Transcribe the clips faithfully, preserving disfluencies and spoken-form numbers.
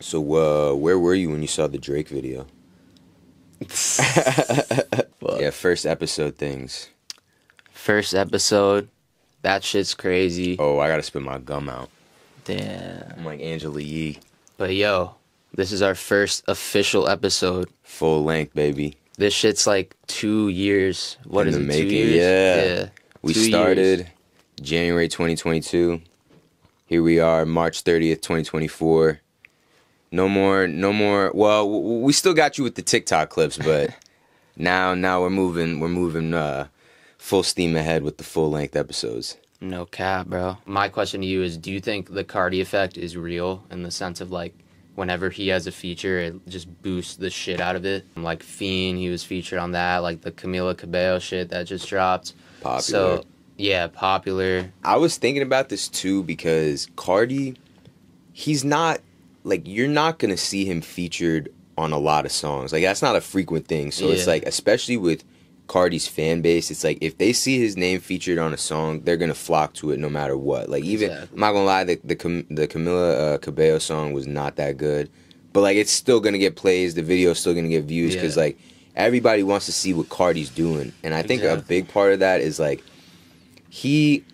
So, uh, where were you when you saw the Drake video? Yeah, first episode things. First episode, that shit's crazy. Oh, I gotta spit my gum out. Damn. I'm like Angela Yee. But yo, this is our first official episode. Full length, baby. This shit's like two years. What In is it, making, two years? Yeah. yeah. We two started years. January twenty twenty-two. Here we are, March thirtieth, twenty twenty-four. No more, no more. Well, we still got you with the TikTok clips, but now, now we're moving, we're moving uh, full steam ahead with the full length episodes. No cap, bro. My question to you is: do you think the Carti effect is real in the sense of like, whenever he has a feature, it just boosts the shit out of it? Like Fiend, he was featured on that. Like the Camila Cabello shit that just dropped. Popular. So yeah, popular. I was thinking about this too because Carti, he's not. Like, you're not going to see him featured on a lot of songs. Like, that's not a frequent thing. So yeah. It's like, especially with Carti's fan base, it's like, if they see his name featured on a song, they're going to flock to it no matter what. Like, even, exactly. I'm not going to lie, the, the, Cam, the Camila uh, Cabello song was not that good. But, like, it's still going to get plays. The video's still going to get views. Because, yeah. like, everybody wants to see what Carti's doing. And I think exactly. a big part of that is, like, he,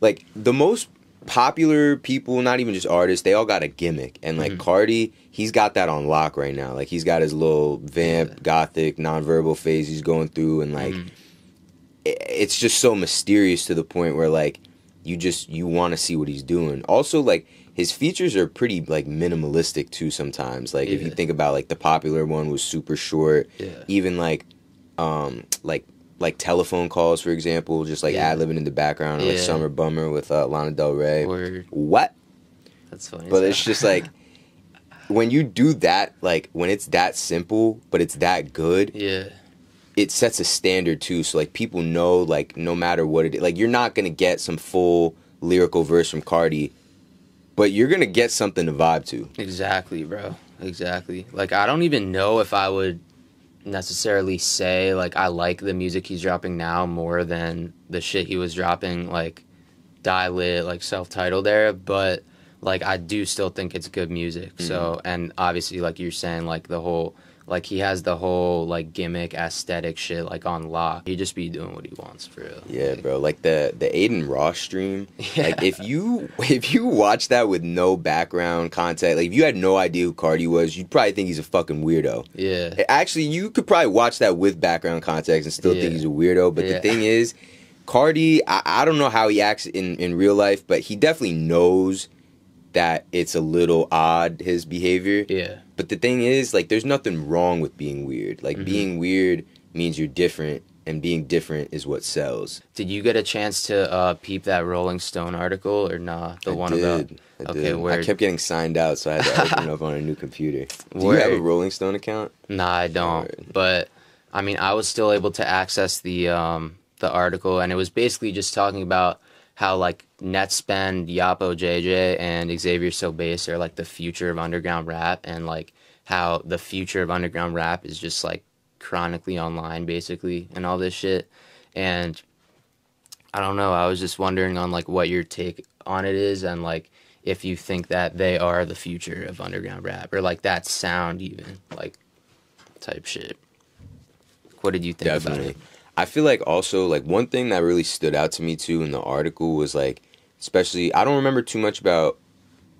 like, the most... popular people, not even just artists, they all got a gimmick. And like mm-hmm. Carti, he's got that on lock right now. Like he's got his little vamp, yeah. gothic, nonverbal phase he's going through. And like, mm-hmm. it, it's just so mysterious to the point where like, you just, you want to see what he's doing. Also like, his features are pretty like minimalistic too sometimes. Like yeah. if you think about like the popular one was super short. Yeah. Even like, um, like, Like telephone calls, for example, just like yeah. ad libbing in the background, or yeah. like Summer Bummer with uh, Lana Del Rey. Word. What? That's funny. But it's just like when you do that, like when it's that simple, but it's that good. Yeah. It sets a standard too, so like people know, like no matter what it is, like you're not gonna get some full lyrical verse from Carti, but you're gonna get something to vibe to. Exactly, bro. Exactly. Like I don't even know if I would. Necessarily say like I like the music he's dropping now more than the shit he was dropping like Die Lit, like self-titled there, but like I do still think it's good music. Mm-hmm. So and obviously like you're saying like the whole like he has the whole like gimmick aesthetic shit like on lock. He just be doing what he wants for real. Yeah, like, bro. Like the the Aiden Ross stream. Yeah. Like if you if you watch that with no background contact, like if you had no idea who Carti was, you'd probably think he's a fucking weirdo. Yeah. Actually, you could probably watch that with background context and still yeah. think he's a weirdo. But yeah. the thing is, Carti, I, I don't know how he acts in in real life, but he definitely knows that it's a little odd, his behavior. Yeah. But the thing is, like, there's nothing wrong with being weird. Like, mm-hmm. being weird means you're different, and being different is what sells. Did you get a chance to uh, peep that Rolling Stone article, or nah? The I one did. about... I okay, did. Word. I kept getting signed out, so I had to open up on a new computer. Do word. you have a Rolling Stone account? Nah, I don't. Word. But, I mean, I was still able to access the um, the article, and it was basically just talking about how, like, Nettspend, Yhapojj, and Xaviersobased are, like, the future of underground rap, and, like, how the future of underground rap is just, like, chronically online, basically, and all this shit. And I don't know, I was just wondering on, like, what your take on it is, and, like, if you think that they are the future of underground rap, or, like, that sound even, like, type shit. What did you think Definitely. about it? I feel like also, like, one thing that really stood out to me, too, in the article was, like, especially, I don't remember too much about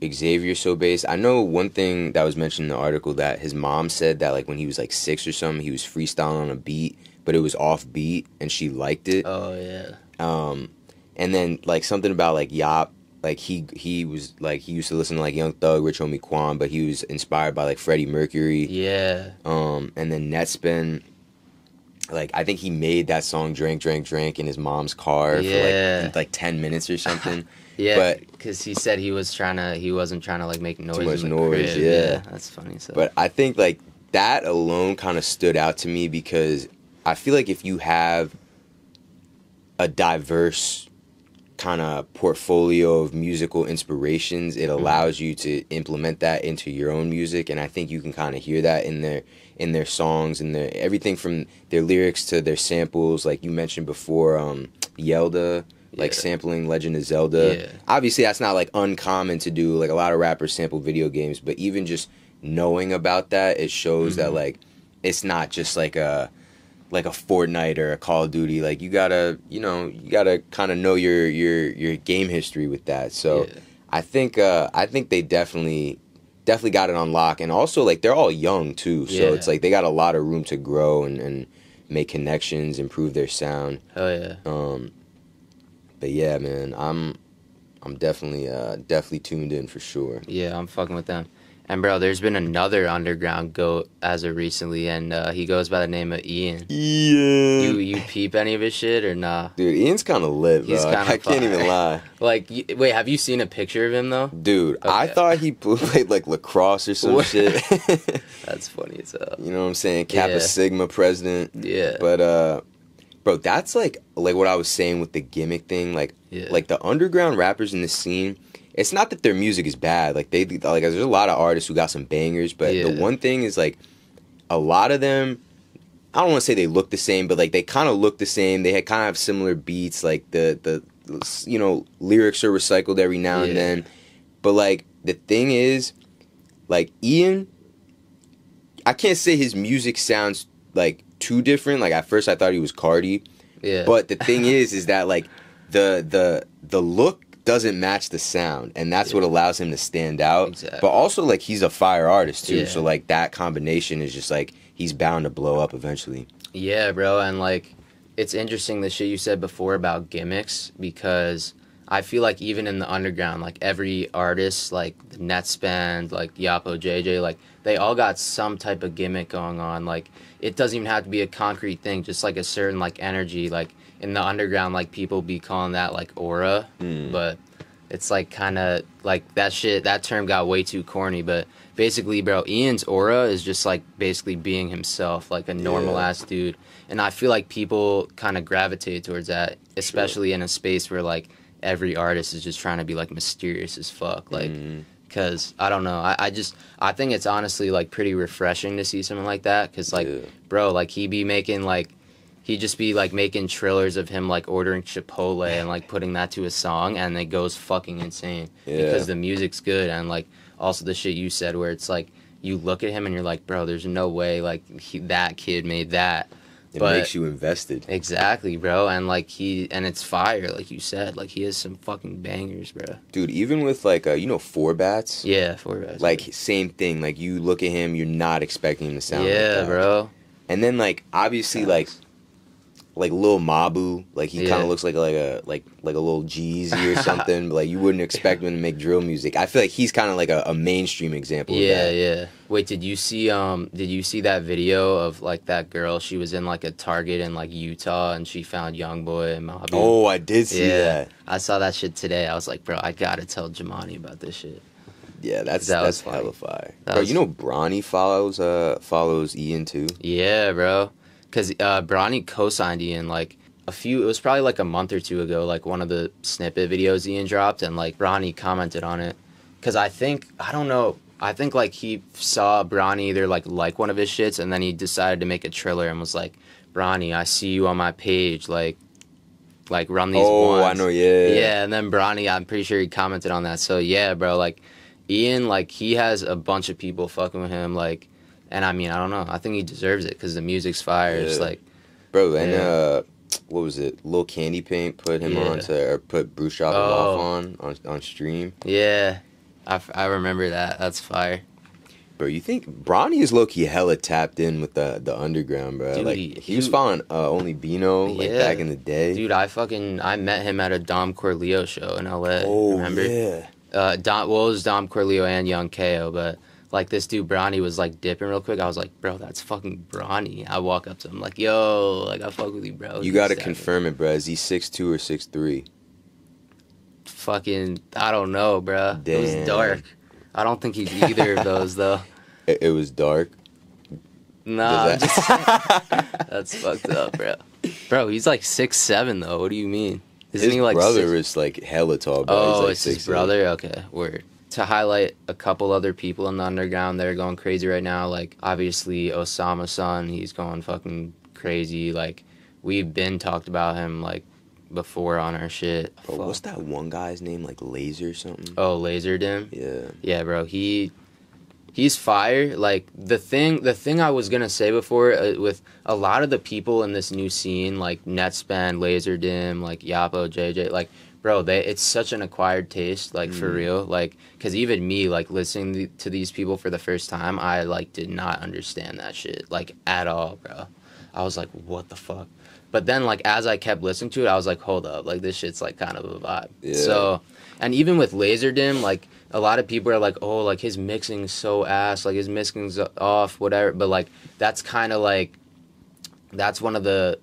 Xaviersobased. I know one thing that was mentioned in the article that his mom said that, like, when he was, like, six or something, he was freestyling on a beat, but it was off beat, and she liked it. Oh, yeah. Um, and then, like, something about, like, Yhap, like, he he was, like, he used to listen to, like, Young Thug, Rich Homie Kwan, but he was inspired by, like, Freddie Mercury. Yeah. Um, and then Nettspend... Like, I think he made that song Drink, Drink, Drink in his mom's car yeah. for, like, like, ten minutes or something. Yeah, because he said he, was trying to, he wasn't trying to, like, make noise. Too much in the noise, crib. Yeah. yeah. That's funny. So. But I think, like, that alone kind of stood out to me because I feel like if you have a diverse kind of portfolio of musical inspirations, it allows mm-hmm. you to implement that into your own music, and I think you can kind of hear that in their in their songs and their everything from their lyrics to their samples, like you mentioned before, um Yelda like yeah. sampling Legend of Zelda. Yeah. Obviously, that's not like uncommon to do. Like a lot of rappers sample video games, but even just knowing about that, it shows mm-hmm. that like it's not just like a like a Fortnite or a Call of Duty. Like you gotta, you know, you gotta kind of know your your your game history with that. So yeah. I think uh, I think they definitely. Definitely got it on lock, and also like they're all young too, so yeah. it's like they got a lot of room to grow and, and make connections, improve their sound. Hell yeah. Um, but yeah, man, I'm I'm definitely uh, definitely tuned in for sure. Yeah, I'm fucking with them. And bro, there's been another underground goat as of recently, and uh, he goes by the name of Ian. Ian. You you peep any of his shit or nah? Dude, Ian's kind of lit, bro. He's kinda I fly. can't even lie. Like, you, wait, have you seen a picture of him though? Dude, okay. I thought he played like lacrosse or some shit. That's funny as hell. You know what I'm saying? Kappa yeah. Sigma president. Yeah. But uh, bro, that's like like what I was saying with the gimmick thing. Like yeah. like the underground rappers in the scene. It's not that their music is bad. Like they like there's a lot of artists who got some bangers, but yeah. the one thing is like a lot of them, I don't want to say they look the same, but like they kind of look the same. They had kind of have similar beats, like the the you know, lyrics are recycled every now yeah. and then. But like the thing is like Ian, I can't say his music sounds like too different. Like at first I thought he was Cardi. Yeah. But the thing is is that like the the the look doesn't match the sound, and that's yeah. what allows him to stand out. Exactly. But also like he's a fire artist too, yeah. so like that combination is just like he's bound to blow up eventually. Yeah, bro. And like it's interesting the shit you said before about gimmicks, because I feel like even in the underground, like every artist, like Nettspend, like Yhapojj, J J, like they all got some type of gimmick going on. Like it doesn't even have to be a concrete thing, just like a certain like energy. Like in the underground, like people be calling that like aura, mm. but it's like kind of like that shit, that term got way too corny. But basically, bro, Ian's aura is just like basically being himself, like a normal yeah. ass dude. And I feel like people kind of gravitate towards that, especially sure. in a space where like every artist is just trying to be like mysterious as fuck. Like, mm. cause I don't know, I, I just, I think it's honestly like pretty refreshing to see something like that. Cause like, yeah. bro, like he be making like, he'd just be, like, making trillers of him, like, ordering Chipotle and, like, putting that to a song, and it goes fucking insane. Yeah. Because the music's good, and, like, also the shit you said where it's, like, you look at him and you're like, bro, there's no way, like, he, that kid made that. It but, makes you invested. Exactly, bro, and, like, he, and it's fire, like you said. Like, he has some fucking bangers, bro. Dude, even with, like, uh, you know, four batz? Yeah, four batz. Like, bro. Same thing. Like, you look at him, you're not expecting him to sound yeah, like that. Yeah, bro. And then, like, obviously, yes. like... like little Mabu, like he yeah. kind of looks like like a like like a little Jeezy or something. But like you wouldn't expect him to make drill music. I feel like he's kind of like a, a mainstream example. Yeah, of that. yeah. Wait, did you see um did you see that video of like that girl? She was in like a Target in like Utah, and she found Youngboy and Mabu. Oh, I did see yeah. that. I saw that shit today. I was like, bro, I gotta tell Jamani about this shit. Yeah, that's that that's hella fire. That bro, was... you know Bronny follows uh follows Ian too. Yeah, bro. Because uh, Bronny co-signed Ian, like, a few... It was probably, like, a month or two ago, like, one of the snippet videos Ian dropped, and, like, Bronny commented on it. Because I think... I don't know. I think, like, he saw Bronny either, like, like one of his shits, and then he decided to make a triller and was like, Bronny, I see you on my page, like, like, run these oh, ones. Oh, I know, yeah. Yeah, and then Bronny, I'm pretty sure he commented on that. So, yeah, bro, like, Ian, like, he has a bunch of people fucking with him, like... And, I mean, I don't know. I think he deserves it because the music's fire. Yeah. It's like... Bro, and, yeah. uh, what was it? Lil Candy Paint put him yeah. on to... Or put Bruce Shop oh. off on, on on stream. Yeah. I, I remember that. That's fire. Bro, you think... Bronny is low-key hella tapped in with the, the underground, bro. Dude, like, he, he was following uh, Only Beano, like, yeah. back in the day. Dude, I fucking... I met him at a Dom Corleo show in L A Oh, remember? yeah. Uh, Dom, well, it was Dom Corleo and Young K O, but... Like, this dude, Bronny, was, like, dipping real quick. I was like, bro, that's fucking Bronny. I walk up to him, like, yo, like, I fuck with you, bro. You got to confirm it, bro. Is he six two or six three? Fucking, I don't know, bro. Damn. It was dark. I don't think he's either of those, though. It, it was dark? Nah. That... just, that's fucked up, bro. Bro, he's, like, six seven, though. What do you mean? Isn't his he, like, brother six... is, like, hella tall, bro. Oh, like it's six, his brother? Eight. Okay, word. To highlight a couple other people in the underground that are going crazy right now, like, obviously, Osamason, he's going fucking crazy. Like, we've been talked about him, like, before on our shit. Bro, what's that one guy's name? Like Lazer something? Oh, Lazer Dim? Yeah. Yeah, bro. He... He's fire. Like, the thing the thing I was going to say before, uh, with a lot of the people in this new scene, like Nettspend, Lazer Dim, like Yhapojj, J J, like, bro, they it's such an acquired taste, like, mm. for real. Like, because even me, like, listening th- to these people for the first time, I, like, did not understand that shit, like, at all, bro. I was like, what the fuck? But then, like, as I kept listening to it, I was like, hold up, like, this shit's, like, kind of a vibe. Yeah. So, and even with Lazer Dim, like, a lot of people are like, oh, like, his mixing's so ass, like, his mixing's off, whatever. But, like, that's kind of, like, that's one of the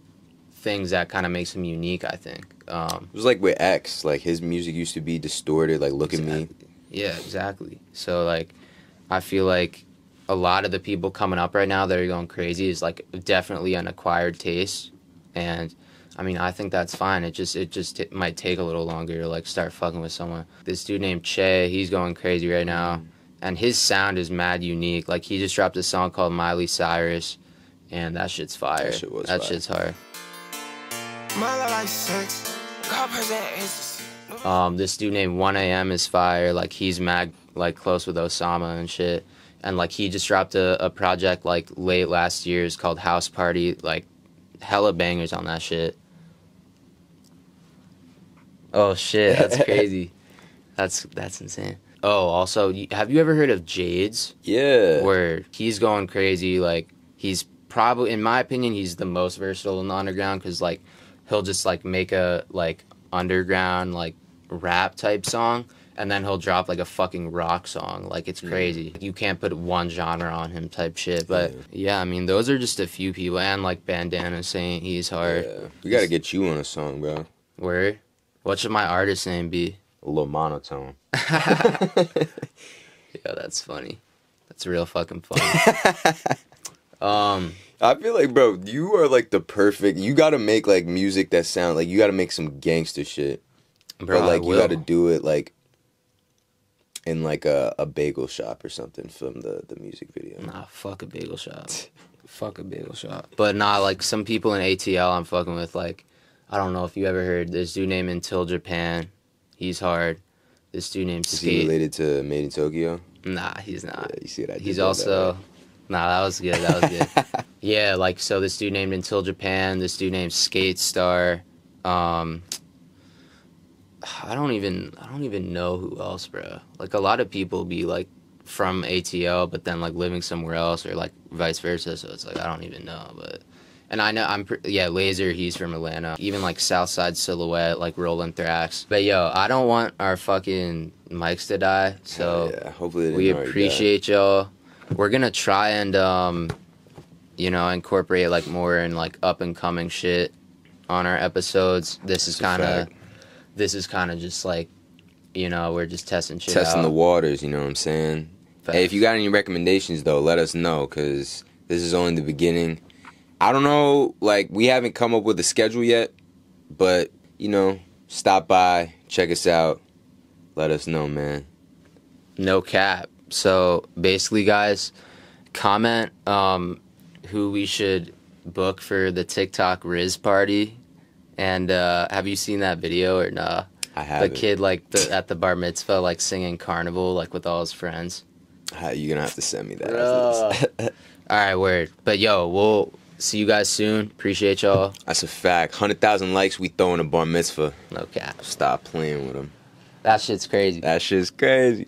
things that kind of makes him unique, I think. Um, it was like with X, like, his music used to be distorted, like, look exactly. at me. Yeah, exactly. So, like, I feel like a lot of the people coming up right now that are going crazy is, like, definitely an acquired taste. And... I mean, I think that's fine. It just it just t- might take a little longer to, like, start fucking with someone. This dude named Che, he's going crazy right now. And his sound is mad unique. Like, he just dropped a song called Miley Cyrus. And that shit's fire. That, shit was that fire. shit's hard. Um, this dude named one a m is fire. Like, he's mad, like, close with Osama and shit. And, like, he just dropped a, a project, like, late last year. It's called House Party. Like, hella bangers on that shit. Oh shit, that's crazy. That's that's insane. Oh, also, have you ever heard of Jades? Yeah. Where he's going crazy. Like, he's probably, in my opinion, he's the most versatile in the underground, because, like, he'll just, like, make a, like, underground, like, rap type song, and then he'll drop, like, a fucking rock song. Like, it's crazy. Mm. You can't put one genre on him type shit. But, yeah. yeah, I mean, those are just a few people. And, like, Bandana saying he's hard. Yeah. We gotta get you on a song, bro. Word? What should my artist name be? A little monotone. Yeah, that's funny. That's real fucking funny. um, I feel like, bro, you are, like, the perfect... You gotta make, like, music that sound... Like, you gotta make some gangster shit. Bro, but, like, you gotta do it, like, in, like, a, a bagel shop or something from the, the music video. Nah, fuck a bagel shop. Fuck a bagel shop. But, nah, like, some people in A T L I'm fucking with, like... I don't know if you ever heard this dude named Until Japan. He's hard. This dude named Skate. Is he related to Made in Tokyo? Nah, he's not. Yeah, you see what I He's also... That, nah, that was good. That was good. Yeah, like, so this dude named Until Japan. This dude named Skate Star. Um, I don't even... I don't even know who else, bro. Like, a lot of people be, like, from A T L, but then, like, living somewhere else, or, like, vice versa. So it's like, I don't even know, but... And I know, I'm, yeah, Lazer, he's from Atlanta. Even, like, Southside Silhouette, like, Rolling Thrax. But, yo, I don't want our fucking mics to die, so yeah, hopefully we appreciate y'all. We're gonna try and, um, you know, incorporate, like, more and, like, up-and-coming shit on our episodes. This is kind of, this is kind of just, like, you know, we're just testing shit out. Testing the waters, you know what I'm saying? Facts. Hey, if you got any recommendations, though, let us know, because this is only the beginning. I don't know, like, we haven't come up with a schedule yet, but, you know, stop by, check us out, let us know, man. No cap. So, basically, guys, comment um, who we should book for the TikTok Riz party, and uh, have you seen that video or nah? I haven't. The kid, like, the, at the bar mitzvah, like, singing Carnival, like, with all his friends. Uh, you're gonna have to send me that. All right, word. But, yo, we'll... See you guys soon. Appreciate y'all. That's a fact. one hundred thousand likes, we throwing a bar mitzvah. No cap. Stop playing with them. That shit's crazy. That shit's crazy.